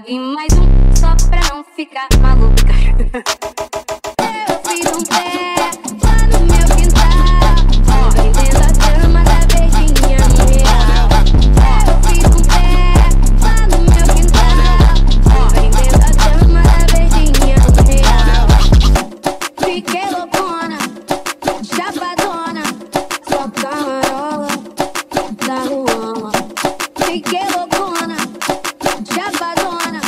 jogue mais um só pra não ficar maluca. Eu fiz um pé lá no meu quintal, ó, vendendo a cama da verdinha mineral. Eu fiz um pé lá no meu quintal, ó, vendendo a cama da verdinha mineral. Fiquei loucona, chapadona, só camarola da Ruana. Fiquei loucona, chapadona,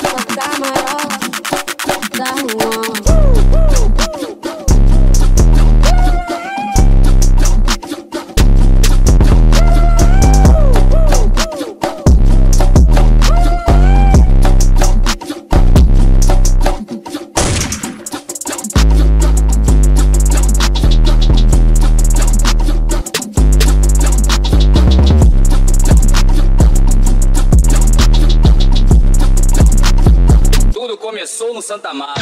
só camarola da Ruana. Começou no Santa Mara.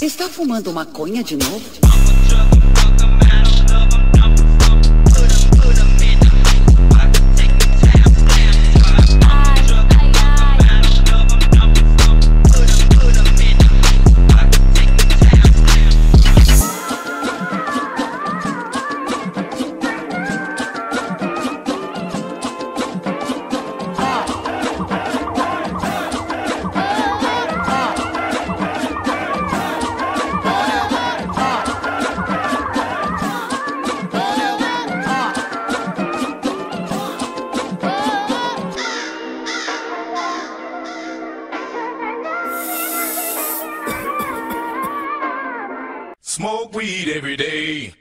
Está fumando maconha de novo? Smoke weed every day.